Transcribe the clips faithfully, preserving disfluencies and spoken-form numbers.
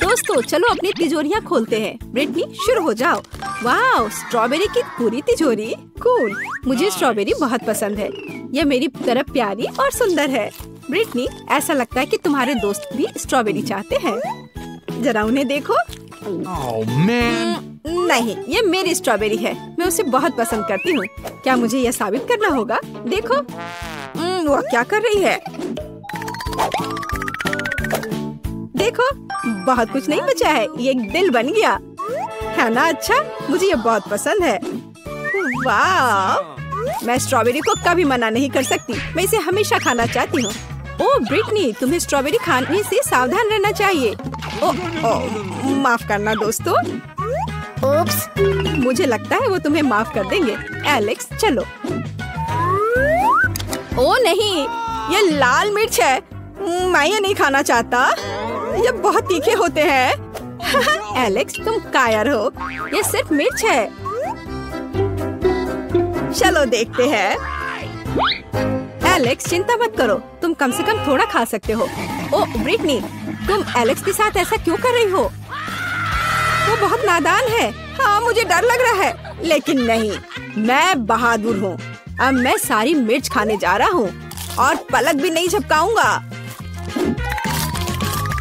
दोस्तों चलो अपनी तिजोरियाँ खोलते हैं। ब्रिटनी शुरू हो जाओ। वाह, स्ट्रॉबेरी की पूरी तिजोरी। कूल, मुझे स्ट्रॉबेरी बहुत पसंद है। यह मेरी तरफ प्यारी और सुंदर है। ब्रिटनी, ऐसा लगता है कि तुम्हारे दोस्त भी स्ट्रॉबेरी चाहते हैं। जरा उन्हें देखो। oh, man. नहीं, ये मेरी स्ट्रॉबेरी है। मैं उसे बहुत पसंद करती हूँ। क्या मुझे यह साबित करना होगा? देखो वो क्या कर रही है। देखो, बहुत कुछ नहीं बचा है। ये एक दिल बन गया है ना। अच्छा, मुझे यह बहुत पसंद है। वाह, मैं स्ट्रॉबेरी को कभी मना नहीं कर सकती। मैं इसे हमेशा खाना चाहती हूँ। ओह ब्रिटनी, तुम्हें स्ट्रॉबेरी खाने से सावधान रहना चाहिए। ओ, ओ, माफ करना दोस्तों। ओप्स, मुझे लगता है वो तुम्हें माफ कर देंगे। एलेक्स चलो। ओ नहीं, ये लाल मिर्च है। मैं ये नहीं खाना चाहता। ये बहुत तीखे होते हैं। एलेक्स तुम कायर हो। ये सिर्फ मिर्च है। चलो देखते हैं। एलेक्स चिंता मत करो, तुम कम से कम थोड़ा खा सकते हो। ओ ब्रिटनी, तुम एलेक्स के साथ ऐसा क्यों कर रही हो? वो बहुत नादान है। हाँ, मुझे डर लग रहा है, लेकिन नहीं, मैं बहादुर हूँ। अब मैं सारी मिर्च खाने जा रहा हूँ और पलक भी नहीं झपकाऊंगा।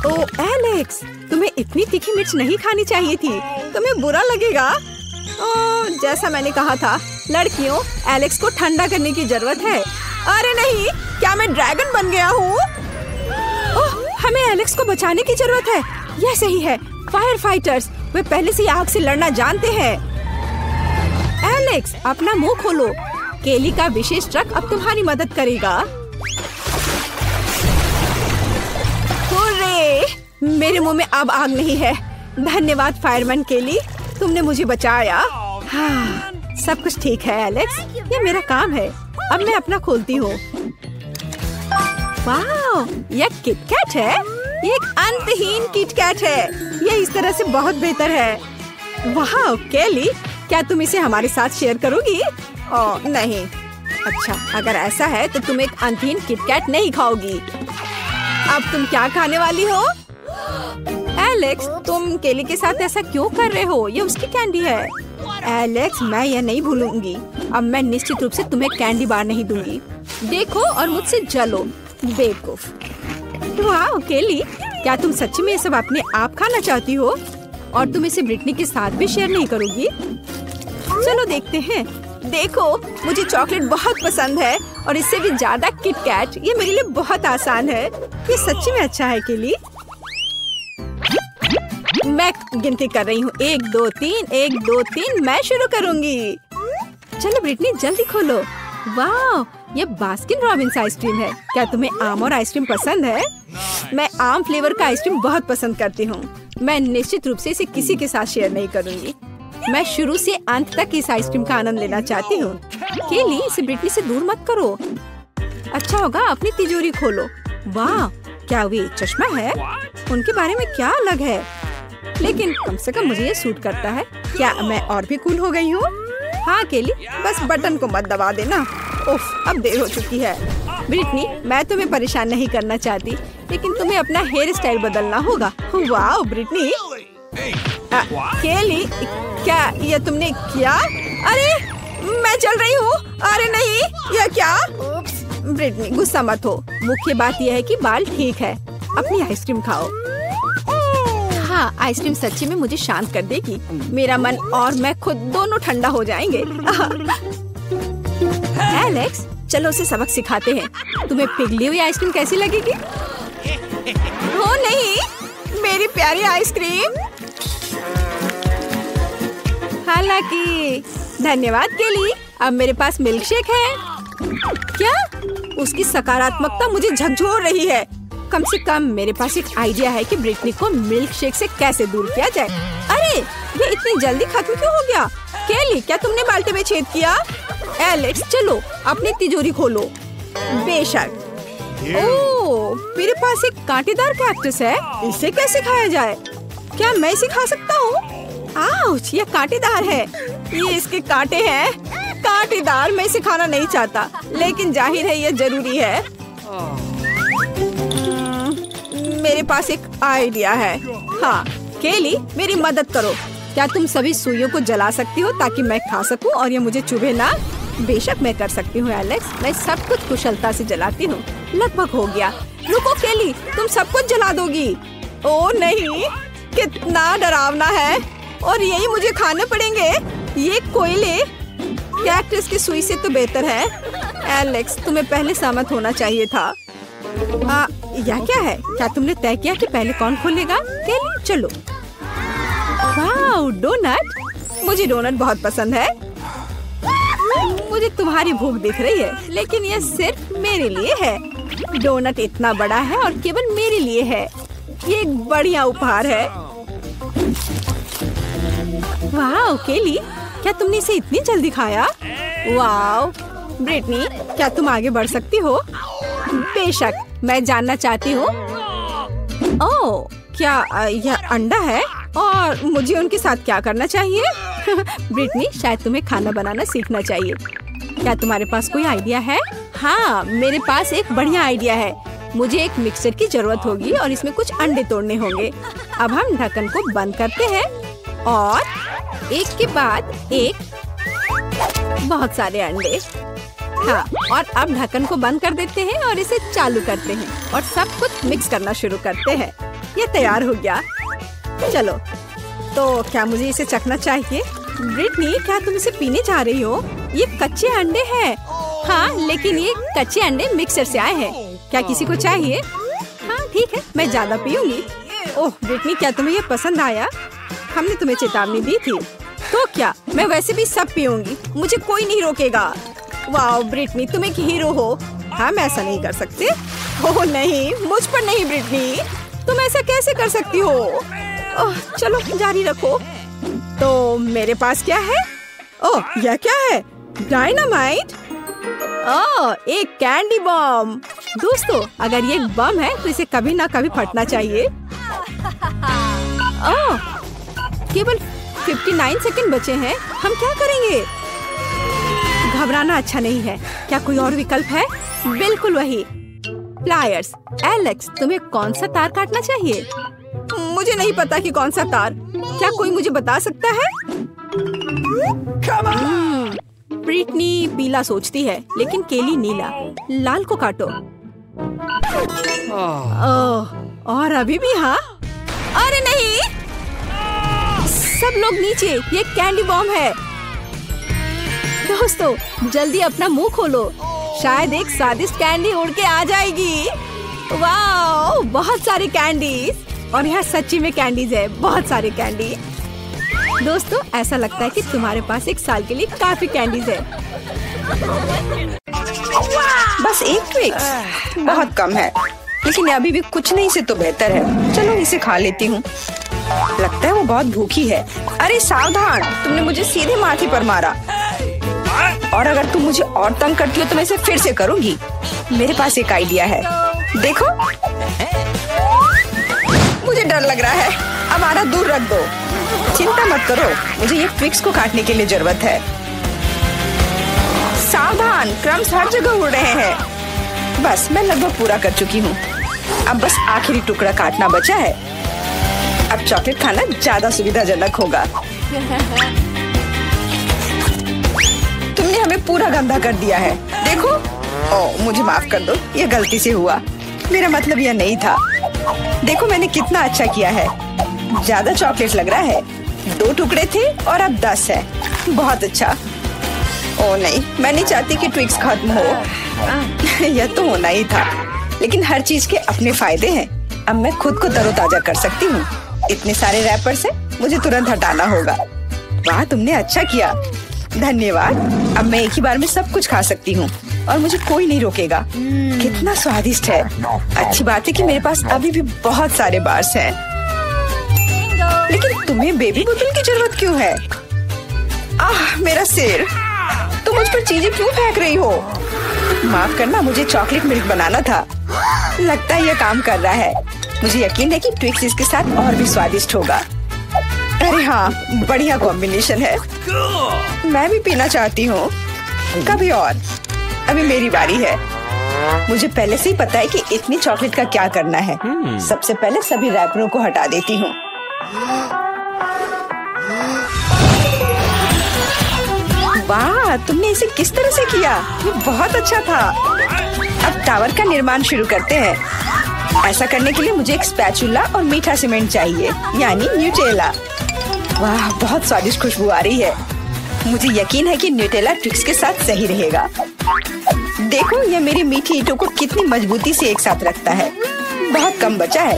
ओ एलेक्स, तुम्हें इतनी तीखी मिर्च नहीं खानी चाहिए थी। तुम्हें बुरा लगेगा। ओ, जैसा मैंने कहा था लड़कियों, एलेक्स को ठंडा करने की जरूरत है। अरे नहीं, क्या मैं ड्रैगन बन गया हूँ? ओह, हमें एलेक्स को बचाने की जरूरत है। यह सही है, फायर फाइटर्स, वे पहले से आग से लड़ना जानते हैं। एलेक्स अपना मुंह खोलो। केली का विशेष ट्रक अब तुम्हारी मदद करेगा। हुर्रे, मेरे मुँह में अब आग नहीं है। धन्यवाद फायरमैन केली, तुमने मुझे बचाया। हाँ, सब कुछ ठीक है एलेक्स, ये मेरा काम है। अब मैं अपना खोलती हूँ। वाह, यह किटकैट है। ये एक अंतहीन किटकैट है। ये इस तरह से बहुत बेहतर है। वाह केली, क्या तुम इसे हमारे साथ शेयर करोगी? ओ, नहीं। अच्छा, अगर ऐसा है तो तुम एक अंतहीन किटकैट नहीं खाओगी। अब तुम क्या खाने वाली हो? एलेक्स, तुम केली के साथ ऐसा क्यों कर रहे हो? ये उसकी कैंडी है। एलेक्स, मैं यह नहीं भूलूंगी। अब मैं निश्चित रूप से तुम्हें कैंडी बार नहीं दूंगी। देखो और मुझसे जलो, बेवकूफ। वाह केली, क्या तुम सच में ये सब अपने आप खाना चाहती हो? और तुम इसे ब्रिटनी के साथ भी शेयर नहीं करोगी? चलो देखते हैं। देखो, मुझे चॉकलेट बहुत पसंद है और इससे भी ज्यादा किटकैट। ये मेरे लिए बहुत आसान है। ये सच्ची में अच्छा है केली। मैं गिनती कर रही हूँ। एक दो तीन, एक दो तीन, मैं शुरू करूँगी। चलो ब्रिटनी, जल्दी खोलो। वाह, ये बास्किन रॉबिन्स आइसक्रीम है। क्या तुम्हें आम और आइसक्रीम पसंद है? मैं आम फ्लेवर का आइसक्रीम बहुत पसंद करती हूँ। मैं निश्चित रूप से इसे किसी के साथ शेयर नहीं करूँगी। मैं शुरू से अंत तक इस आइसक्रीम का आनंद लेना चाहती हूँ। केली, इसे ब्रिटनी से दूर मत करो। अच्छा होगा, अपनी तिजोरी खोलो। वाह, क्या वे चश्मा है? उनके बारे में क्या अलग है? लेकिन कम से कम मुझे ये सूट करता है। क्या मैं और भी कूल हो गई हूँ? हाँ केली, बस बटन को मत दबा देना। उफ, अब देर हो चुकी है। ब्रिटनी, मैं तुम्हें परेशान नहीं करना चाहती, लेकिन तुम्हें अपना हेयर स्टाइल बदलना होगा। वाह ब्रिटनी। आ, केली, क्या ये तुमने किया? अरे मैं चल रही हूँ। अरे नहीं, यह क्या? ब्रिटनी, गुस्सा मत हो। मुख्य बात यह है कि बाल ठीक है। अपनी आइसक्रीम खाओ। हाँ, आइसक्रीम सच्ची में मुझे शांत कर देगी। मेरा मन और मैं खुद दोनों ठंडा हो जाएंगे। एलेक्स, चलो उसे सबक सिखाते हैं। तुम्हें पिघली हुई आइसक्रीम कैसी लगेगी? हो नहीं, मेरी प्यारी आइसक्रीम। हालांकि धन्यवाद केली, अब मेरे पास मिल्कशेक है। क्या? उसकी सकारात्मकता मुझे झकझोर रही है। कम से कम मेरे पास एक आइडिया है कि ब्रिटनी को मिल्कशेक से कैसे दूर किया जाए। अरे, ये इतनी जल्दी खत्म क्यों हो गया? केली, क्या तुमने बाल्टी में छेद किया? एलेक्स, चलो अपनी तिजोरी खोलो। बेशक। ओह, मेरे पास एक कांटेदार कैक्टस है। इसे कैसे खाया जाए? क्या मैं इसे खा सकता हूँ? आउच, ये कांटेदार है। ये इसके कांटे हैं। कांटेदार, मैं इसे खाना नहीं चाहता, लेकिन जाहिर है यह जरूरी है। मेरे पास एक आइडिया है। हाँ केली, मेरी मदद करो। क्या तुम सभी सुइयों को जला सकती हो ताकि मैं खा सकूं और ये मुझे चुभे ना? बेशक मैं कर सकती हूँ एलेक्स, मैं सब कुछ कुशलता से जलाती हूँ। लगभग हो गया। रुको केली, तुम सब कुछ जला दोगी। ओ नहीं, कितना डरावना है। और यही मुझे खाने पड़ेंगे ये कोयले। कैक्टस की सुई से तो बेहतर है। एलेक्स, तुम्हें पहले सहमत होना चाहिए था। आ, या क्या है? क्या तुमने तय किया कि पहले कौन खोलेगा? केली, चलो। Wow, donut. मुझे डोनट बहुत पसंद है। मुझे तुम्हारी भूख दिख रही है, लेकिन यह सिर्फ मेरे लिए है। डोनट इतना बड़ा है और केवल मेरे लिए है। ये एक बढ़िया उपहार है। वाओ केली, क्या तुमने इसे इतनी जल्दी खाया? वाओ ब्रिटनी, क्या तुम आगे बढ़ सकती हो? बेशक, मैं जानना चाहती हूँ। ओह, क्या यह अंडा है? और मुझे उनके साथ क्या करना चाहिए? ब्रिटनी, शायद तुम्हें खाना बनाना सीखना चाहिए। क्या तुम्हारे पास कोई आइडिया है? हाँ, मेरे पास एक बढ़िया आइडिया है। मुझे एक मिक्सर की जरूरत होगी और इसमें कुछ अंडे तोड़ने होंगे। अब हम ढक्कन को बंद करते हैं और एक के बाद एक बहुत सारे अंडे। हाँ, और अब ढक्कन को बंद कर देते हैं और इसे चालू करते हैं और सब कुछ मिक्स करना शुरू करते हैं। ये तैयार हो गया। चलो, तो क्या मुझे इसे चखना चाहिए? ब्रिटनी, क्या तुम इसे पीने जा रही हो? ये कच्चे अंडे हैं। हाँ, लेकिन ये कच्चे अंडे मिक्सर से आए हैं। क्या किसी को चाहिए? हाँ ठीक है, मैं ज्यादा पीऊंगी। ओह ब्रिटनी, क्या तुम्हें ये पसंद आया? हमने तुम्हें चेतावनी दी थी। तो क्या मैं वैसे भी सब पीऊंगी, मुझे कोई नहीं रोकेगा। वाह ब्रिटनी, तुम एक हीरो हो। हम ऐसा नहीं कर सकते। ओह नहीं, मुझ पर नहीं ब्रिटनी, तुम ऐसा कैसे कर सकती हो? ओह, चलो जारी रखो। तो मेरे पास क्या है? ओह, यह क्या है? डायनामाइट। ओह, एक कैंडी बम। दोस्तों, अगर ये एक बम है तो इसे कभी ना कभी फटना चाहिए। ओह, केवल उनसठ सेकंड बचे हैं। हम क्या करेंगे? घबराना अच्छा नहीं है। क्या कोई और विकल्प है? बिल्कुल वही, प्लायर्स। एलेक्स, तुम्हें कौन सा तार काटना चाहिए? मुझे नहीं पता कि कौन सा तार। क्या कोई मुझे बता सकता है? ब्रिटनी पीला सोचती है, लेकिन केली नीला। लाल को काटो। ओह, और अभी भी? हाँ, अरे नहीं, सब लोग नीचे। ये कैंडी बॉम्ब है। दोस्तों, जल्दी अपना मुंह खोलो, शायद एक स्वादिष्ट कैंडी उड़ के आ जाएगी। वाह, बहुत सारे कैंडीज। और यहाँ सच्ची में कैंडीज है, बहुत सारे कैंडी। दोस्तों, ऐसा लगता है कि तुम्हारे पास एक साल के लिए काफी कैंडीज है। बस एक ट्विक्स बहुत कम है, लेकिन अभी भी कुछ नहीं से तो बेहतर है। चलो इसे खा लेती हूँ। लगता है वो बहुत भूखी है। अरे सावधान, तुमने मुझे सीधे माथे पर मारा। और अगर तुम मुझे और तंग करती हो तो मैं इसे फिर से करूँगी। मेरे पास एक आइडिया है। देखो, मुझे डर लग रहा है। अब आधा दूर रख दो। चिंता मत करो, मुझे ये ट्विक्स को काटने के लिए जरूरत है। सावधान, क्रम्स हर जगह उड़ रहे हैं। बस, मैं लगभग पूरा कर चुकी हूँ। अब बस आखिरी टुकड़ा काटना बचा है। अब चॉकलेट खाना ज्यादा सुविधाजनक होगा। तुमने हमें पूरा गंदा कर दिया है। देखो, ओ, मुझे माफ कर दो, ये गलती से हुआ। मेरा मतलब यह नहीं था। देखो, मैंने कितना अच्छा किया है। ज्यादा चॉकलेट लग रहा है। दो टुकड़े थे और अब दस है। बहुत अच्छा। ओ नहीं, मैं नहीं चाहती कि ट्विक्स खत्म हो। यह तो होना ही था। लेकिन हर चीज के अपने फायदे हैं। अब मैं खुद को तरोताजा कर सकती हूँ। इतने सारे रैपर्स हैं, मुझे तुरंत हटाना होगा। वाह, तुमने अच्छा किया, धन्यवाद। अब मैं एक ही बार में सब कुछ खा सकती हूँ और मुझे कोई नहीं रोकेगा। hmm. कितना स्वादिष्ट है। अच्छी बात है कि मेरे पास अभी भी बहुत सारे बार्स हैं। लेकिन तुम्हें बेबी बोतल की जरूरत क्यों है? आह, मेरा सिर। तुम मुझ पर चीजें क्यों फेंक रही हो? माफ करना, मुझे चॉकलेट मिल्क बनाना था। लगता है यह काम कर रहा है। मुझे यकीन है कि ट्विक्स इसके साथ और भी स्वादिष्ट होगा। अरे हाँ, बढ़िया कॉम्बिनेशन है। मैं भी पीना चाहती हूँ। कभी और। अभी मेरी बारी है। मुझे पहले से ही पता है कि इतनी चॉकलेट का क्या करना है। hmm. सबसे पहले सभी रैपरों को हटा देती हूँ। वाह, तुमने इसे किस तरह से किया, ये बहुत अच्छा था। अब टावर का निर्माण शुरू करते हैं। ऐसा करने के लिए मुझे एक स्पैचुला और मीठा सीमेंट चाहिए, यानी न्यूटेला। वाह, बहुत स्वादिष्ट खुशबू आ रही है। मुझे यकीन है कि न्यूटेला ट्विक्स के साथ सही रहेगा। देखो, यह मेरी मीठी ईंटों को कितनी मजबूती से एक साथ रखता है। बहुत कम बचा है।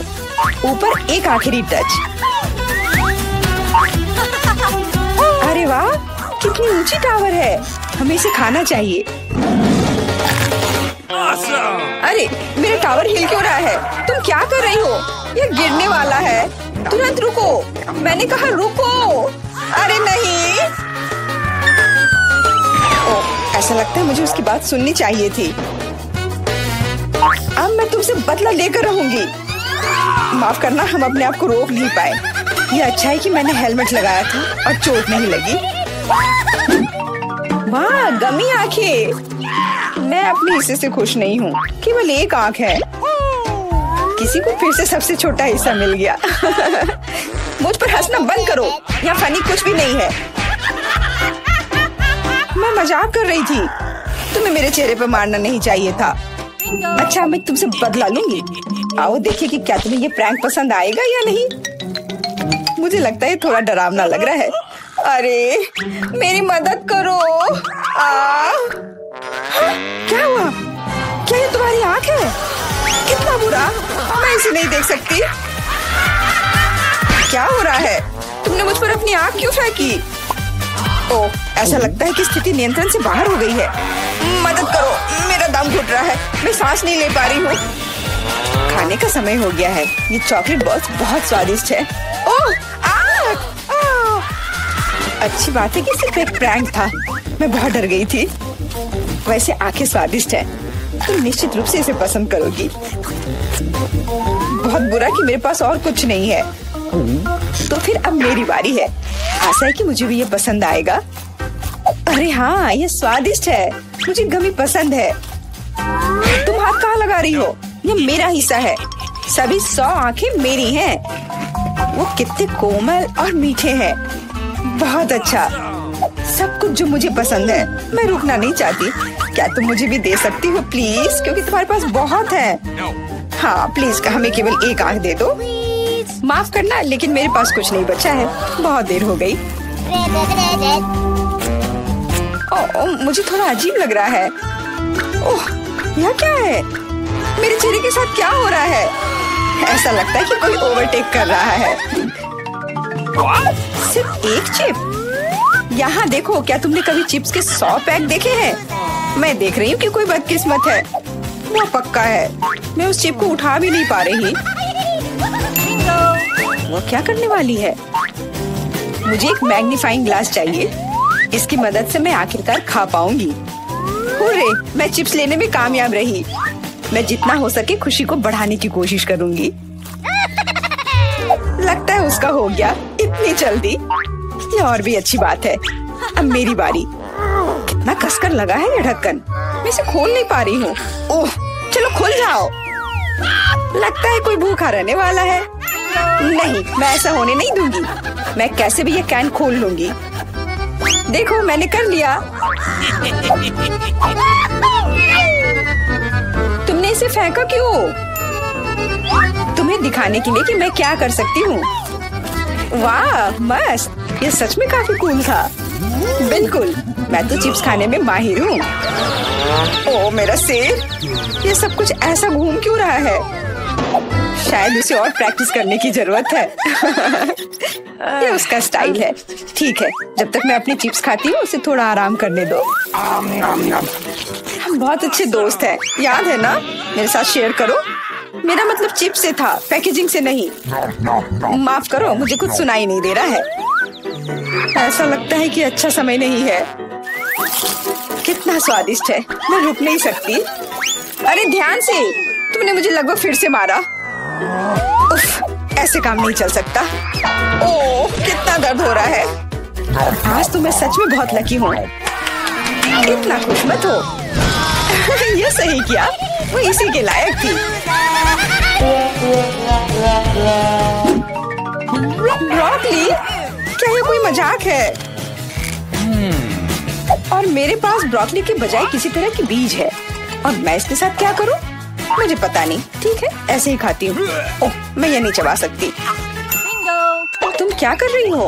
ऊपर एक आखिरी टच। अरे वाह, कितनी ऊंची टावर है, हमें इसे खाना चाहिए। अरे, मेरा टावर हिल क्यों रहा है? तुम क्या कर रही हो? यह गिरने वाला है। तुरंत रुको, मैंने कहा रुको। अरे नहीं, ओ, ऐसा लगता है मुझे उसकी बात सुननी चाहिए थी। अब मैं तुमसे बदला लेकर रहूंगी। माफ करना, हम अपने आप को रोक नहीं पाए। यह अच्छा है कि मैंने हेलमेट लगाया था और चोट नहीं लगी। वाह, गमी आंखें। मैं अपने हिस्से से खुश नहीं हूँ, केवल एक आंख है। किसी को फिर से सबसे छोटा हिस्सा मिल गया। मुझ पर हंसना बंद करो, यहाँ फनी कुछ भी नहीं है। मैं मजाक कर रही थी, तुम्हें मेरे चेहरे पर मारना नहीं चाहिए था। अच्छा, मैं तुमसे बदला लूंगी। आओ देखिए कि क्या तुम्हें ये प्रैंक पसंद आएगा या नहीं। मुझे लगता है थोड़ा डरावना लग रहा है। अरे, मेरी मदद करो। आ, क्या हुआ? क्या ये तुम्हारी आँख है? कितना बुरा, मैं इसे नहीं देख सकती। क्या हो रहा है? तुमने मुझ पर अपनी आँख क्यों फेंकी? ओह, ऐसा लगता है कि स्थिति नियंत्रण से बाहर हो गई है। मदद करो, मेरा दम घुट रहा है, मैं सांस नहीं ले पा रही हूँ। खाने का समय हो गया है। ये चॉकलेट बॉल्स बहुत स्वादिष्ट है। ओह, आग, आग। अच्छी बात है कि सिर्फ एक प्रैंक था, मैं बहुत डर गई थी। वैसे आँखें स्वादिष्ट है, तुम निश्चित रूप से इसे पसंद करोगी। बहुत बुरा कि मेरे पास और कुछ नहीं है। तो फिर अब मेरी बारी है। आशा है कि मुझे भी ये पसंद आएगा। अरे हाँ, ये स्वादिष्ट है। मुझे गमी पसंद है। तुम हाथ कहाँ लगा रही हो? ये मेरा हिस्सा है। सभी सौ आंखें मेरी हैं। वो कितने कोमल और मीठे हैं। बहुत अच्छा, सब कुछ जो मुझे पसंद है। मैं रुकना नहीं चाहती। क्या तुम मुझे भी दे सकती हो प्लीज, क्योंकि तुम्हारे पास बहुत है। हाँ प्लीज, हमें केवल एक आंख दे दो। माफ करना, लेकिन मेरे पास कुछ नहीं बचा है। बहुत देर हो गई। ओह, मुझे थोड़ा अजीब लग रहा है। ओह, यह क्या है? मेरे चेहरे के साथ क्या हो रहा है? ऐसा लगता है कि कोई ओवरटेक कर रहा है। सिर्फ एक चिप? यहाँ देखो, क्या तुमने कभी चिप्स के सौ पैक देखे हैं? मैं देख रही हूँ कि कोई बदकिस्मत है। वो पक्का है, मैं उस चिप को उठा भी नहीं पा रही। वो क्या करने वाली है? मुझे एक मैग्नीफाइंग ग्लास चाहिए, इसकी मदद से मैं आखिरकार खा पाऊंगी। हुर्रे, मैं चिप्स लेने में कामयाब रही। मैं जितना हो सके खुशी को बढ़ाने की कोशिश करूंगी। लगता है उसका हो गया, इतनी जल्दी। ये और भी अच्छी बात है। अब मेरी बारी। कितना कसकर लगा है ये ढक्कन, मैं इसे खोल नहीं पा रही हूँ। ओह, चलो खुल जाओ। लगता है कोई भूखा रहने वाला है। नहीं, मैं ऐसा होने नहीं दूंगी। मैं कैसे भी ये कैन खोल लूंगी। देखो, मैंने कर लिया। तुमने इसे फेंका क्यों? तुम्हें दिखाने के लिए कि मैं क्या कर सकती हूँ। वाह, मस्त। ये सच में काफी कूल था। बिल्कुल, मैं तो चिप्स खाने में माहिर हूँ। ओह, मेरा सिर। ये सब कुछ ऐसा घूम क्यों रहा है? शायद उसे और प्रैक्टिस करने की जरूरत है। ये उसका स्टाइल है। ठीक है, जब तक मैं अपने चिप्स खाती हूँ, उसे थोड़ा आराम करने दो। हम बहुत अच्छे दोस्त हैं, याद है ना? मेरे साथ शेयर करो। मेरा मतलब चिप से था, पैकेजिंग से नहीं। माफ करो, मुझे कुछ सुनाई नहीं दे रहा है। ऐसा लगता है कि अच्छा समय नहीं है। कितना स्वादिष्ट है, मैं रुक नहीं सकती। अरे ध्यान से, तुमने मुझे लगभग फिर से मारा। उफ, ऐसे काम नहीं चल सकता। ओह, कितना दर्द हो रहा है। आज तो मैं सच में बहुत लकी हूँ। इतना खुश मत हो। ये सही किया। वो इसी के लायक थी। ब्रोकली, क्या ये कोई मजाक है? और मेरे पास ब्रोकली के बजाय किसी तरह के बीज है और मैं इसके साथ क्या करूं? मुझे पता नहीं। ठीक है, ऐसे ही खाती हूँ। ओह, मैं ये नहीं चबा सकती। तुम क्या कर रही हो?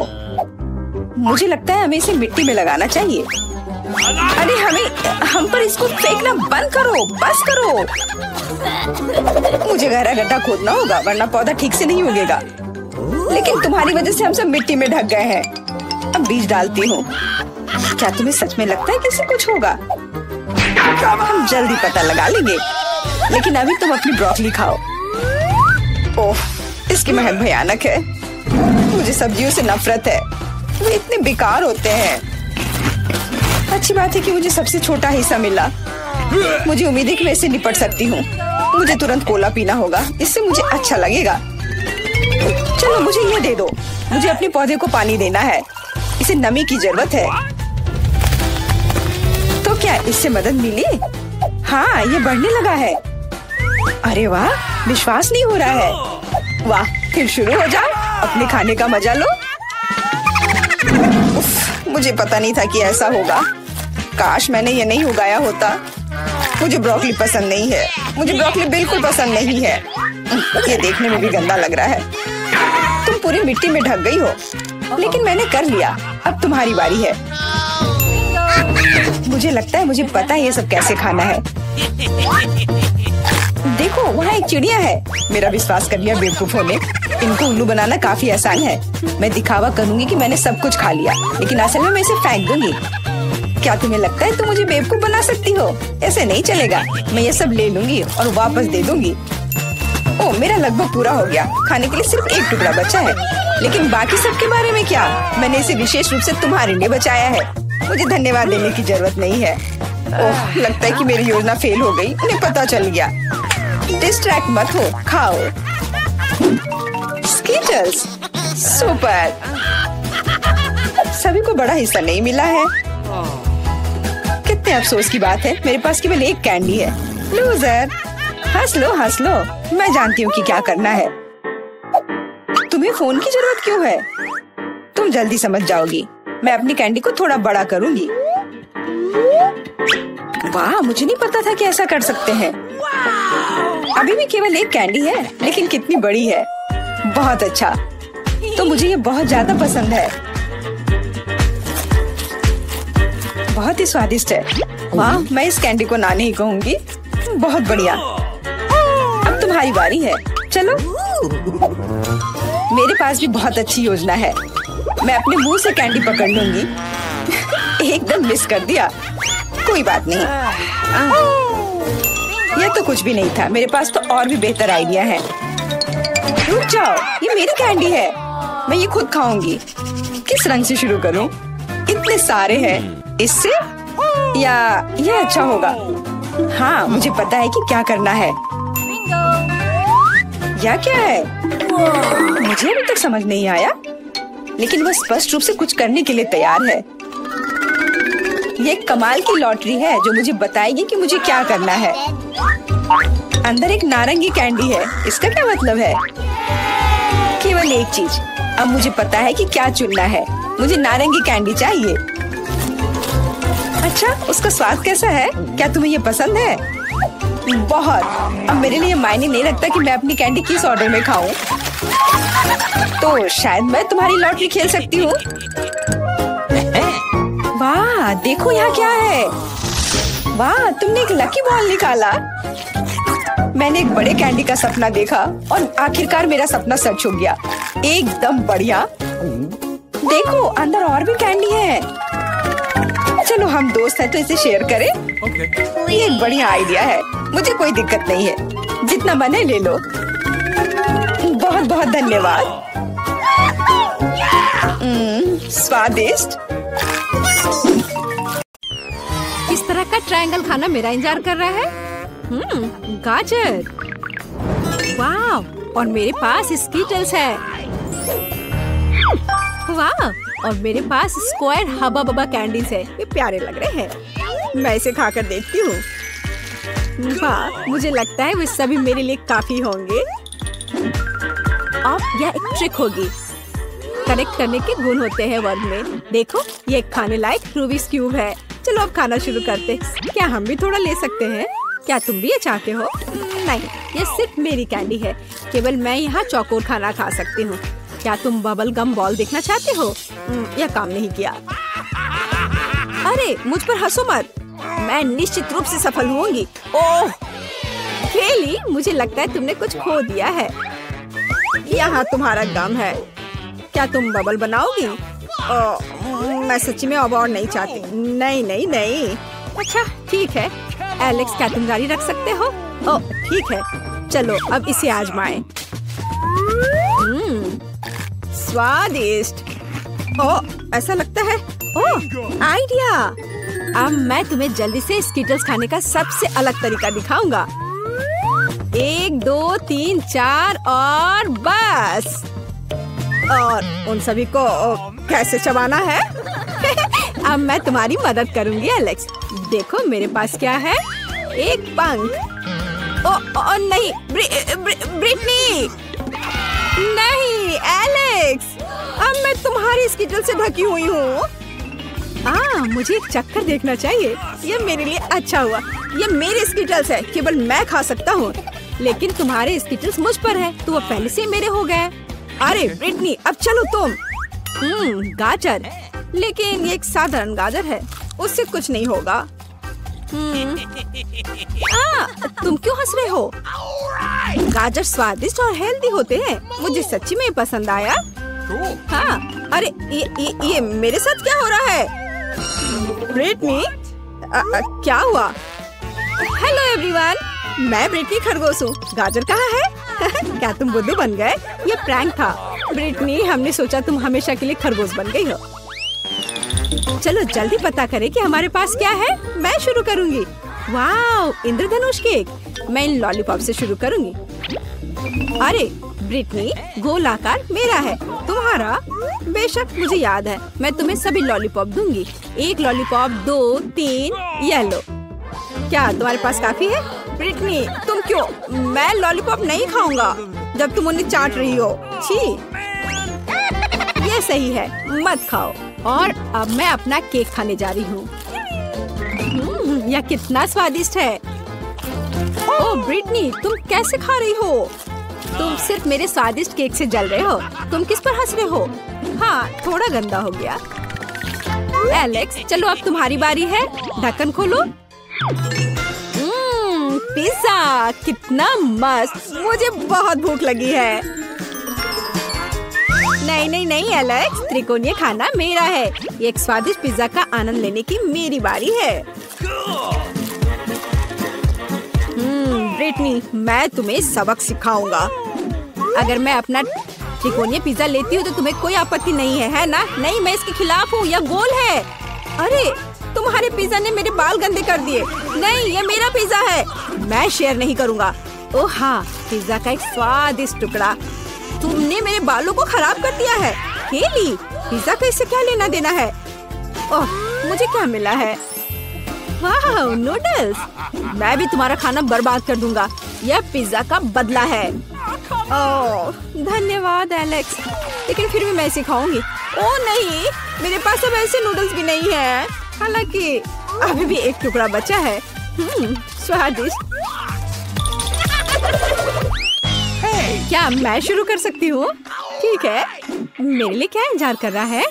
मुझे लगता है हमें इसे मिट्टी में लगाना चाहिए। अरे हमें हम पर इसको फेंकना बंद करो, बस करो। मुझे गहरा गड्ढा खोदना होगा वरना पौधा ठीक से नहीं उगेगा। लेकिन तुम्हारी वजह से हम सब मिट्टी में ढक गए हैं। अब बीज डालती हूँ। क्या तुम्हें सच में लगता है कि इससे कुछ होगा? हम जल्दी पता लगा लेंगे, लेकिन अभी तुम अपनी ब्रोकली खाओ। ओह, इसकी महक भयानक है। मुझे सब्जियों से नफरत है, वे इतने बेकार होते हैं। अच्छी बात है कि मुझे सबसे छोटा हिस्सा मिला। मुझे उम्मीद है कि मैं इससे निपट सकती हूँ। मुझे तुरंत कोला पीना होगा, इससे मुझे अच्छा लगेगा। चलो मुझे ये दे दो। मुझे अपने पौधे को पानी देना है, इसे नमी की जरूरत है। तो क्या इससे मदद मिली? हाँ, ये बढ़ने लगा है। अरे वाह, विश्वास नहीं हो रहा है। वाह, फिर शुरू हो जाओ, अपने खाने का मजा लो। उफ, मुझे पता नहीं था कि ऐसा होगा। काश मैंने ये नहीं उगाया होता। मुझे ब्रोकली पसंद नहीं है। मुझे ब्रोकली बिल्कुल पसंद नहीं है। ये देखने में भी गंदा लग रहा है। तुम पूरी मिट्टी में ढक गई हो, लेकिन मैंने कर लिया। अब तुम्हारी बारी है। मुझे लगता है मुझे पता है ये सब कैसे खाना है। देखो, वहाँ एक चिड़िया है। मेरा विश्वास कर लिया बेवकूफों ने। इनको उल्लू बनाना काफी आसान है। मैं दिखावा करूंगी कि मैंने सब कुछ खा लिया, लेकिन असल में मैं इसे फेंक दूंगी। क्या तुम्हें लगता है तुम मुझे बेवकूफ बना सकती हो? ऐसे नहीं चलेगा। मैं ये सब ले लूंगी और वापस दे दूंगी। ओह, मेरा लगभग पूरा हो गया। खाने के लिए सिर्फ एक टुकड़ा बचा है, लेकिन बाकी सबके बारे में क्या? मैंने इसे विशेष रूप से तुम्हारे लिए बचाया है। मुझे धन्यवाद देने की जरूरत नहीं है। ओह, लगता है कि मेरी योजना फेल हो गई। उन्हें पता चल गया। डिस्ट्रैक्ट मत हो, खाओ। Skittles, super. सभी को बड़ा हिस्सा नहीं मिला है। कितने अफसोस की बात है, मेरे पास केवल एक कैंडी है। लूजर। हंस लो, हंस लो। मैं जानती हूँ कि क्या करना है। तुम्हें फोन की जरूरत क्यों है? तुम जल्दी समझ जाओगी। मैं अपनी कैंडी को थोड़ा बड़ा करूँगी। वाह, मुझे नहीं पता था कि ऐसा कर सकते हैं। अभी भी केवल एक कैंडी है, लेकिन कितनी बड़ी है। बहुत अच्छा, तो मुझे ये बहुत ज्यादा पसंद है। बहुत ही स्वादिष्ट है। वाह, मैं इस कैंडी को ना नहीं कहूँगी। बहुत बढ़िया। अब तुम्हारी बारी है। चलो, मेरे पास भी बहुत अच्छी योजना है। मैं अपने मुंह से कैंडी पकड़ लूंगी। एकदम मिस कर दिया। कोई बात नहीं, यह तो कुछ भी नहीं था। मेरे पास तो और भी बेहतर आइडिया है। रुक जाओ, ये मेरी कैंडी है। मैं ये खुद खाऊंगी। किस रंग से शुरू करूं? इतने सारे हैं। इससे या यह अच्छा होगा। हाँ, मुझे पता है कि क्या करना है। यह क्या है? मुझे अभी तक समझ नहीं आया, लेकिन वह स्पष्ट रूप से कुछ करने के लिए तैयार है। ये कमाल की लॉटरी है जो मुझे बताएगी कि मुझे क्या करना है। अंदर एक नारंगी कैंडी है। इसका क्या मतलब है? केवल एक चीज। अब मुझे पता है कि क्या चुनना है। मुझे नारंगी कैंडी चाहिए। अच्छा, उसका स्वाद कैसा है? क्या तुम्हें ये पसंद है? बहुत। अब मेरे लिए मायने नहीं रखता कि मैं अपनी कैंडी किस ऑर्डर में खाऊं। तो शायद मैं तुम्हारी लॉटरी खेल सकती हूँ। वाह, देखो यहाँ क्या है। वाह, तुमने एक लकी बॉल निकाला। मैंने एक बड़े कैंडी का सपना देखा और आखिरकार मेरा सपना सच हो गया। एकदम बढ़िया। देखो, अंदर और भी कैंडी है। चलो, हम दोस्त हैं तो इसे शेयर करें। ये एक बढ़िया आइडिया है। मुझे कोई दिक्कत नहीं है। जितना मन है ले लो। बहुत बहुत धन्यवाद। स्वादिष्ट। किस तरह का ट्रायंगल खाना मेरा इंतजार कर रहा है? हम्म, गाजर। वाह, और मेरे पास स्कीटल्स है। वाह, और मेरे पास स्क्वायर हबा बबा कैंडीज है। ये प्यारे लग रहे हैं। मैं इसे खाकर देखती हूँ। वाह, मुझे लगता है वे सभी मेरे लिए काफी होंगे। अब यह एक ट्रिक होगी। कनेक्ट करने के गुण होते हैं वर्ग में। देखो, ये खाने लायक रूबिक्स क्यूब है। चलो अब खाना शुरू करते। क्या हम भी थोड़ा ले सकते हैं? क्या तुम भी ये चाहते हो? नहीं, ये सिर्फ मेरी कैंडी है। केवल मैं यहाँ चौकोर खाना खा सकती हूँ। क्या तुम बबल गम बॉल देखना चाहते हो? यह काम नहीं किया। अरे मुझ पर हंसो मत, मैं निश्चित रूप से सफल होंगी। ओह केली, मुझे लगता है तुमने कुछ खो दिया है। यहाँ तुम्हारा गम है। क्या तुम बबल बनाओगी? ओ, मैं सच्ची में अब और नहीं चाहती। नहीं नहीं नहीं। अच्छा ठीक है। एलेक्स, क्या तुम गाड़ी रख सकते हो? ओ ठीक है, चलो अब इसे आजमाएं। स्वादिष्ट। ओ ऐसा लगता है। ओ आइडिया, अब मैं तुम्हें जल्दी से स्किटल्स खाने का सबसे अलग तरीका दिखाऊंगा। एक दो तीन चार और बस। और उन सभी को कैसे चबाना है? अब मैं तुम्हारी मदद करूंगी एलेक्स। देखो मेरे पास क्या है, एक पंख। ओ, ओ नहीं, ब्रि, ब्रि, ब्रिटनी नहीं। एलेक्स, अब मैं तुम्हारी स्किटल से ढकी हुई हूँ। आ, मुझे एक चक्कर देखना चाहिए। ये मेरे लिए अच्छा हुआ। ये मेरे स्किटल्स है, केवल मैं खा सकता हूँ। लेकिन तुम्हारे स्किटल्स मुझ पर है, तो वो पहले से मेरे हो गए। अरे ब्रिटनी, अब चलो तुम। हम्म, गाजर। लेकिन ये एक साधारण गाजर है, उससे कुछ नहीं होगा। आ, तुम क्यों हंस रहे हो? गाजर स्वादिष्ट और हेल्दी होते हैं। मुझे सच्ची में पसंद आया। हाँ, अरे ये, ये ये मेरे साथ क्या हो रहा है? ब्रिटनी, आ, आ, क्या हुआ? हेलो एवरीवन, मैं ब्रिटनी खरगोश हूँ। गाजर कहाँ है? क्या तुम बुद्धू बन गए? ये प्रैंक था ब्रिटनी, हमने सोचा तुम हमेशा के लिए खरगोश बन गई हो। चलो जल्दी पता करें कि हमारे पास क्या है। मैं शुरू करूँगी। वाह, इंद्रधनुष केक। मैं इन लॉलीपॉप से शुरू करूँगी। अरे ब्रिटनी, गोलाकार मेरा है, तुम्हारा? बेशक, मुझे याद है। मैं तुम्हें सभी लॉलीपॉप दूंगी। एक लॉलीपॉप, दो, तीन, येलो। क्या तुम्हारे पास काफी है? ब्रिटनी, तुम क्यों? मैं लॉलीपॉप नहीं खाऊंगा जब तुम उन्हें चाट रही हो। छी, ये सही है, मत खाओ। और अब मैं अपना केक खाने जा रही हूँ। यह कितना स्वादिष्ट है। ओ ब्रिटनी, तुम कैसे खा रही हो? तुम सिर्फ मेरे स्वादिष्ट केक से जल रहे हो। तुम किस पर हंस रहे हो? हाँ, थोड़ा गंदा हो गया। एलेक्स, चलो अब तुम्हारी बारी है। ढक्कन खोलो। हम्म, पिज़्ज़ा कितना मस्त। मुझे बहुत भूख लगी है। नहीं नहीं नहीं एलेक्स, त्रिकोणीय खाना मेरा है। ये एक स्वादिष्ट पिज़्ज़ा का आनंद लेने की मेरी बारी है। ब्रिटनी, मैं तुम्हें सबक सिखाऊंगा। अगर मैं अपना त्रिकोणीय पिज्जा लेती हूँ तो तुम्हें कोई आपत्ति नहीं है, है ना? नहीं, मैं इसके खिलाफ हूँ। यह गोल है। अरे तुम्हारे पिज्जा ने मेरे बाल गंदे कर दिए। नहीं, यह मेरा पिज्जा है, मैं शेयर नहीं करूँगा। ओह हाँ, पिज्जा का एक स्वादिष्ट टुकड़ा। तुमने मेरे बालों को खराब कर दिया है। हेली, पिज्जा का इससे क्या लेना देना है? ओह, मुझे क्या मिला है? वाह, नूडल्स। मैं भी तुम्हारा खाना बर्बाद कर दूंगा। यह पिज्जा का बदला है। ओह, धन्यवाद एलेक्स, लेकिन फिर भी मैं इसे खाऊंगी। ओह नहीं, मेरे पास अब ऐसे नूडल्स भी नहीं है। हालांकि अभी भी एक टुकड़ा बचा है। हम्म, स्वादिष्ट। hey! क्या मैं शुरू कर सकती हूँ? ठीक है। मेरे लिए क्या इंतजार कर रहा है?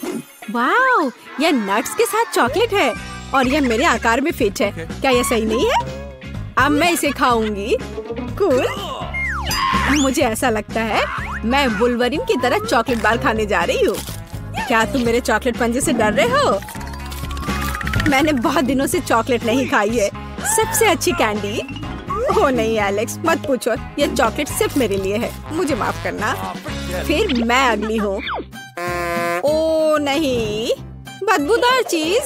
वाह, यह नट्स के साथ चॉकलेट है और यह मेरे आकार में फिट है। क्या यह सही नहीं है? अब मैं इसे खाऊंगी। कूल। मुझे ऐसा लगता है मैं वुल्वरीन की तरह चॉकलेट बार खाने जा रही हूँ। क्या तुम मेरे चॉकलेट पंजे से डर रहे हो? मैंने बहुत दिनों से चॉकलेट नहीं खाई है। सबसे अच्छी कैंडी। ओह नहीं एलेक्स, मत पूछो। यह चॉकलेट सिर्फ मेरे लिए है, मुझे माफ करना। फिर मैं अगली हूँ। ओ नहीं, बदबूदार चीज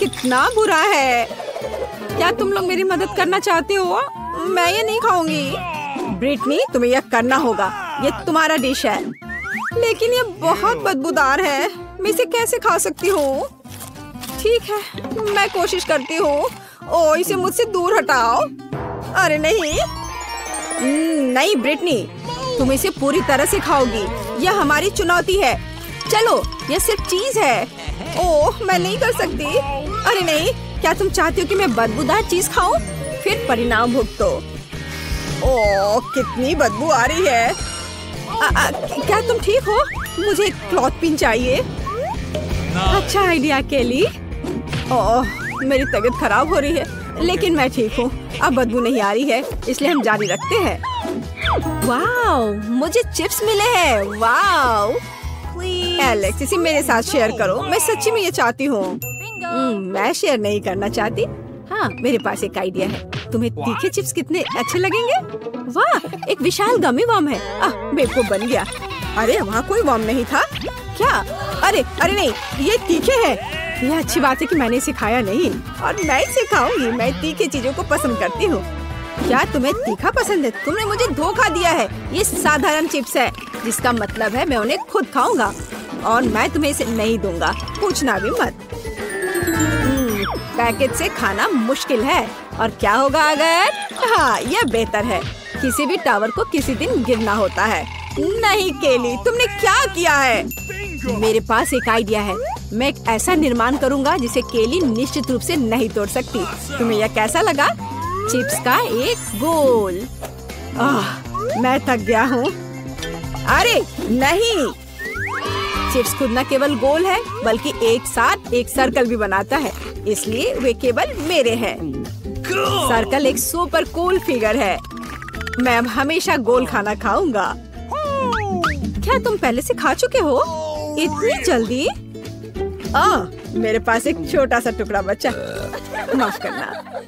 कितना बुरा है। क्या तुम लोग मेरी मदद करना चाहते हो? मैं ये नहीं खाऊंगी। ब्रिटनी, तुम्हें यह करना होगा। ये तुम्हारा डिश है। लेकिन ये बहुत बदबूदार है, मैं इसे कैसे खा सकती हूँ? ठीक है, मैं कोशिश करती हूँ। ओ, इसे मुझसे दूर हटाओ। अरे नहीं नहीं ब्रिटनी, तुम इसे पूरी तरह से खाओगी। यह हमारी चुनौती है। चलो, यह सिर्फ चीज है। ओह, मैं नहीं कर सकती। अरे नहीं, क्या तुम चाहती हो कि मैं बदबूदार चीज खाऊं? फिर परिणाम भुगतो। ओह, कितनी बदबू आ रही है। आ, आ, क्या तुम ठीक हो? मुझे एक क्लॉथ पिन चाहिए। अच्छा आइडिया केली। ओह, मेरी तबीयत खराब हो रही है, लेकिन मैं ठीक हूँ। अब बदबू नहीं आ रही है, इसलिए हम जारी रखते हैं। वाओ, मुझे चिप्स मिले हैं। वाओ एलेक्स, इसे मेरे साथ शेयर करो। मैं सच्ची में ये चाहती हूँ। मैं शेयर नहीं करना चाहती। हाँ, मेरे पास एक आइडिया है। तुम्हें तीखे चिप्स कितने अच्छे लगेंगे। वाह, एक विशाल गमी बम है। आह, बेवकूफ बन गया। अरे वहाँ कोई बम नहीं था क्या? अरे अरे नहीं, ये तीखे है। यह अच्छी बात है कि मैंने इसे खाया नहीं, और मैं इसे खाऊंगी। मैं तीखी चीजों को पसंद करती हूँ। क्या तुम्हें तीखा पसंद है? तुमने मुझे धोखा दिया है। ये साधारण चिप्स है, जिसका मतलब है मैं उन्हें खुद खाऊंगा, और मैं तुम्हें इसे नहीं दूंगा। पूछना भी मत। पैकेट से खाना मुश्किल है। और क्या होगा अगर? हाँ, यह बेहतर है। किसी भी टावर को किसी दिन गिरना होता है। नहीं केली, तुमने क्या किया है? मेरे पास एक आइडिया है। मैं एक ऐसा निर्माण करूंगा जिसे केली निश्चित रूप से नहीं तोड़ सकती। तुम्हें यह कैसा लगा? चिप्स का एक गोल। आह, मैं थक गया हूँ। अरे नहीं, चिप्स खुद न केवल गोल है, बल्कि एक साथ एक सर्कल भी बनाता है, इसलिए वे केवल मेरे हैं। सर्कल एक सुपर कूल फिगर है। मैं अब हमेशा गोल खाना खाऊंगा। क्या तुम पहले से खा चुके हो इतनी जल्दी? आ, मेरे पास एक छोटा सा टुकड़ा बचा। माफ करना।